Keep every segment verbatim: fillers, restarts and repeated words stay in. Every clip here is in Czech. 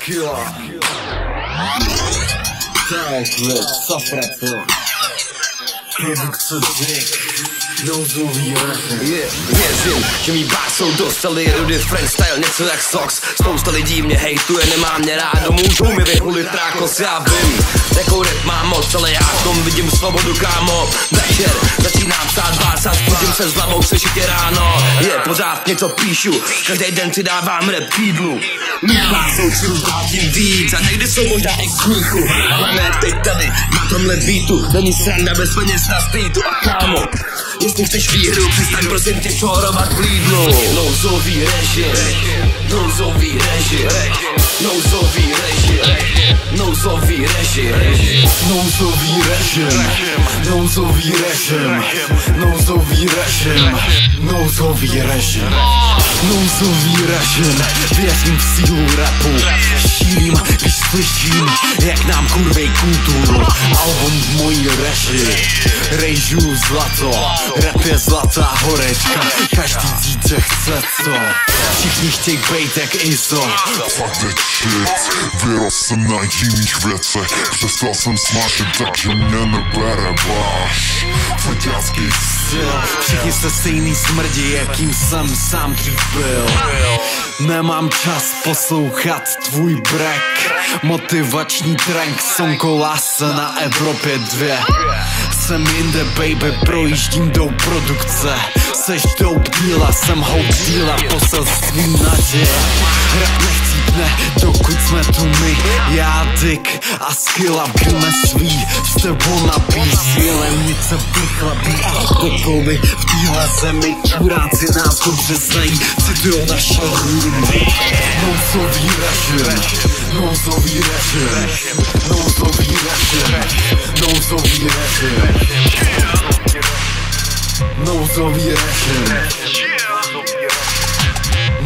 Skilla. Tanklet, safra pil. Produkce Dick. Nouzový režim. Yeah, věřím, že mý bár jsou dostali rudy freestyle, něco jak socks. Spousta lidí mě hejtuje, nemá mě rádo, můžou mi vyhulit trákos, já vím. Jakou rap mám moc, ale já v tom vidím svobodu, kámo. Večer začínám psát vás a zbudím se s hlavou sešitě ráno. Je, yeah, pořád něco píšu, každý den si dávám rap k jídlu. Mí vás jsou čilů, tím víc a někdy jsou možná i k smíchu. Ale ne teď tady, na tomhle beatu, není sranda bez peněz na streetu a kámo. Jestli chceš výhru, přestaň prosím tě čorovat v Lidlu. Nouzový režim, nouzový režim, nouzový režim, nouzový režim, nouzový režim, nouzový režim, nouzový režim, nouzový režim, nouzový režim. Věřím v sílu rapu, šířím, když slyším, jak nám kurvej kulturu. Album v mojí reži, rejžu zlato. Rap je zlatá horečka, každý dítě chce co. Všichni chtějí bejt jak I S O. Fuck that shit, vyrost jsem na jiných věcech. Přestal jsem smažit, takže mě nebereváš. Frťácký styl, všichni se stejný smrdí, jakým jsem sám dřív byl. Nemám čas poslouchat tvůj brek. Motivační trank, som kolása na Evropě dvě. Jsem jinde, baby, projíždím do produkce. Seš dope díla, jsem hope díla, poselství naděje. Rap nechcípne, dokud jsme tu my. Já, Dick a Skilla, budeme svý. S tebou napíš, sílem nic se vychlabí. A kdokoliv v téhle zemi, čuráci nás dobře znají. Citujou naše hudby. Nouzový režim, nouzový režim, nouzový režim, nouzový režim. Nouzový režim,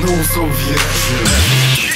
nouzový režim.